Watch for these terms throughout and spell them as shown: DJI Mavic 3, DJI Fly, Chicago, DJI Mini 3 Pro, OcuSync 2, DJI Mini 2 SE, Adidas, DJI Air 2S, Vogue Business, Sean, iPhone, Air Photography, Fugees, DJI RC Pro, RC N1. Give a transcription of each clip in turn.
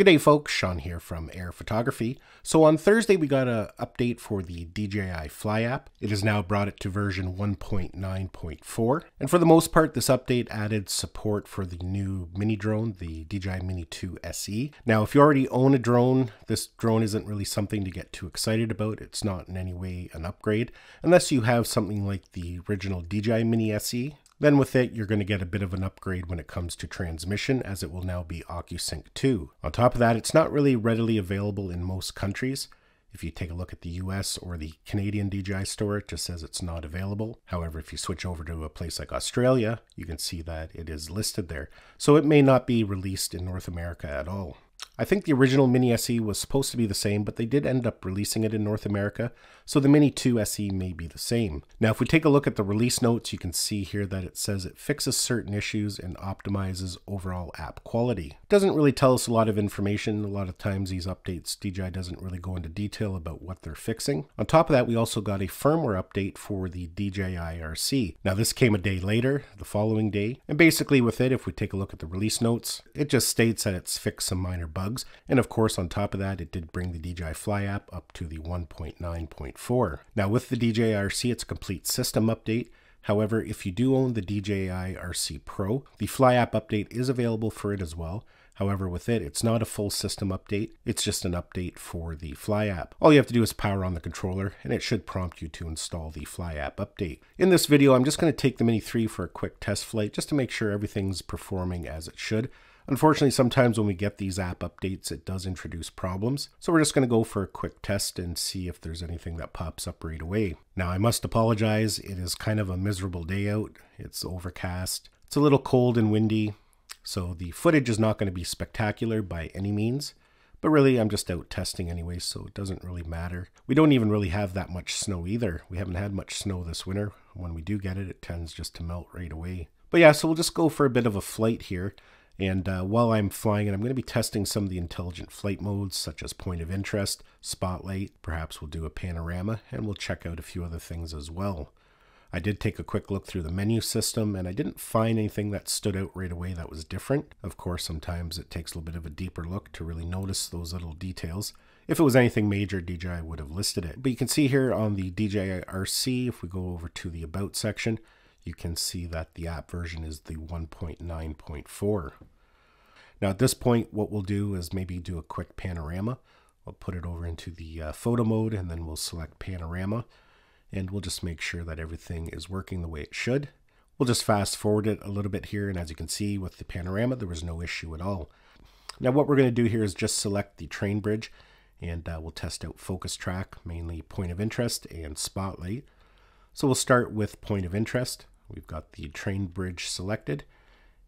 Good day folks, Sean here from Air Photography. So on Thursday we got an update for the DJI Fly app. It has now brought it to version 1.9.4. And for the most part this update added support for the new mini drone, the DJI Mini 2 SE. Now if you already own a drone, this drone isn't really something to get too excited about. It's not in any way an upgrade, unless you have something like the original DJI Mini SE. Then with it, you're going to get a bit of an upgrade when it comes to transmission, as it will now be OcuSync 2. On top of that, it's not really readily available in most countries. If you take a look at the US or the Canadian DJI store, it just says it's not available. However, if you switch over to a place like Australia, you can see that it is listed there. So it may not be released in North America at all. I think the original Mini SE was supposed to be the same, but they did end up releasing it in North America, so the Mini 2 SE may be the same. Now, if we take a look at the release notes, you can see here that it says it fixes certain issues and optimizes overall app quality. It doesn't really tell us a lot of information. A lot of times these updates, DJI doesn't really go into detail about what they're fixing. On top of that, we also got a firmware update for the DJI RC. Now, this came a day later, the following day, and basically with it, if we take a look at the release notes, it just states that it's fixed some minor bugs. And of course, on top of that, it did bring the DJI Fly app up to the 1.9.4. Now with the DJI RC, it's a complete system update. However, if you do own the DJI RC Pro, the Fly app update is available for it as well. However, with it, it's not a full system update. It's just an update for the Fly app. All you have to do is power on the controller and it should prompt you to install the Fly app update. In this video, I'm just going to take the Mini 3 for a quick test flight just to make sure everything's performing as it should. Unfortunately, sometimes when we get these app updates, it does introduce problems. So we're just going to go for a quick test and see if there's anything that pops up right away. Now, I must apologize. It is kind of a miserable day out. It's overcast. It's a little cold and windy. So the footage is not going to be spectacular by any means. But really, I'm just out testing anyway, so it doesn't really matter. We don't even really have that much snow either. We haven't had much snow this winter. When we do get it, it tends just to melt right away. But yeah, so we'll just go for a bit of a flight here. And while I'm flying it, I'm going to be testing some of the intelligent flight modes, such as point of interest, spotlight, perhaps we'll do a panorama, and we'll check out a few other things as well. I did take a quick look through the menu system, and I didn't find anything that stood out right away that was different. Of course, sometimes it takes a little bit of a deeper look to really notice those little details. If it was anything major, DJI would have listed it. But you can see here on the DJI RC, if we go over to the About section, you can see that the app version is the 1.9.4. Now at this point, what we'll do is maybe do a quick panorama. I'll put it over into the photo mode and then we'll select panorama and we'll just make sure that everything is working the way it should. We'll just fast forward it a little bit here. And as you can see with the panorama, there was no issue at all. Now what we're going to do here is just select the train bridge and we'll test out focus track, mainly point of interest and spotlight. So we'll start with point of interest. We've got the train bridge selected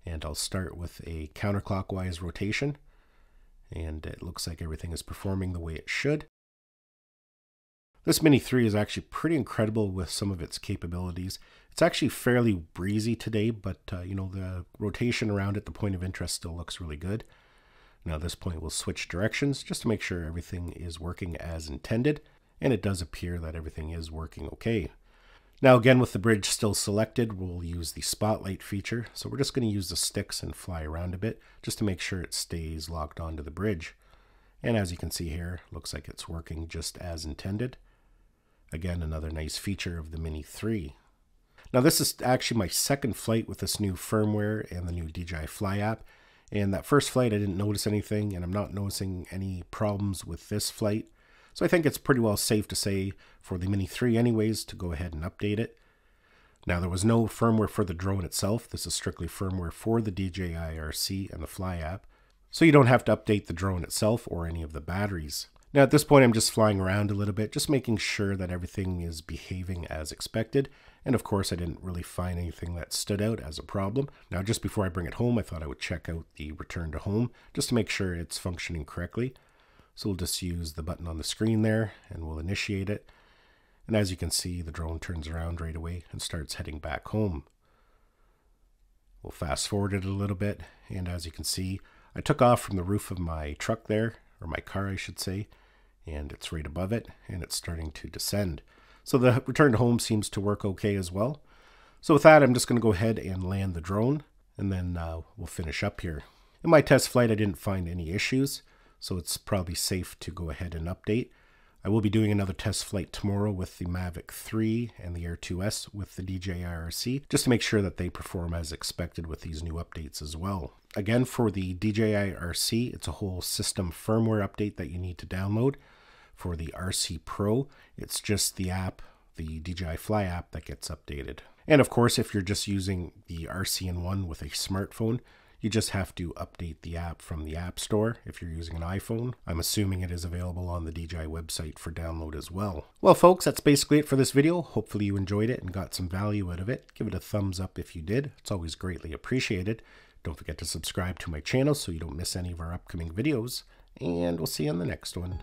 and I'll start with a counterclockwise rotation and it looks like everything is performing the way it should. This Mini 3 is actually pretty incredible with some of its capabilities. It's actually fairly breezy today, but you know, the rotation around at the point of interest still looks really good. Now at this point we'll switch directions just to make sure everything is working as intended, and it does appear that everything is working okay. Now again, with the bridge still selected, we'll use the spotlight feature. So we're just going to use the sticks and fly around a bit just to make sure it stays locked onto the bridge. And as you can see here, looks like it's working just as intended. Again, another nice feature of the Mini 3. Now this is actually my second flight with this new firmware and the new DJI Fly app. And that first flight, I didn't notice anything, and I'm not noticing any problems with this flight. So I think it's pretty well safe to say for the Mini 3 anyways to go ahead and update it. Now there was no firmware for the drone itself. This is strictly firmware for the DJI RC and the Fly app. So you don't have to update the drone itself or any of the batteries. Now at this point I'm just flying around a little bit, just making sure that everything is behaving as expected. And of course I didn't really find anything that stood out as a problem. Now just before I bring it home, I thought I would check out the return to home just to make sure it's functioning correctly. So we'll just use the button on the screen there and we'll initiate it. And as you can see, the drone turns around right away and starts heading back home. We'll fast forward it a little bit. And as you can see, I took off from the roof of my truck there, or my car, I should say, and it's right above it and it's starting to descend. So the return to home seems to work okay as well. So with that, I'm just going to go ahead and land the drone and then we'll finish up here. In my test flight, I didn't find any issues. so it's probably safe to go ahead and update. I will be doing another test flight tomorrow with the Mavic 3 and the Air 2S with the DJI RC, just to make sure that they perform as expected with these new updates as well. Again, for the DJI RC, it's a whole system firmware update that you need to download. For the RC Pro, it's just the app, the DJI Fly app, that gets updated. And of course, if you're just using the RC N1 with a smartphone, you just have to update the app from the App Store if you're using an iPhone. I'm assuming it is available on the DJI website for download as well. Well folks, that's basically it for this video. Hopefully you enjoyed it and got some value out of it. Give it a thumbs up if you did. It's always greatly appreciated. Don't forget to subscribe to my channel so you don't miss any of our upcoming videos. And we'll see you on the next one.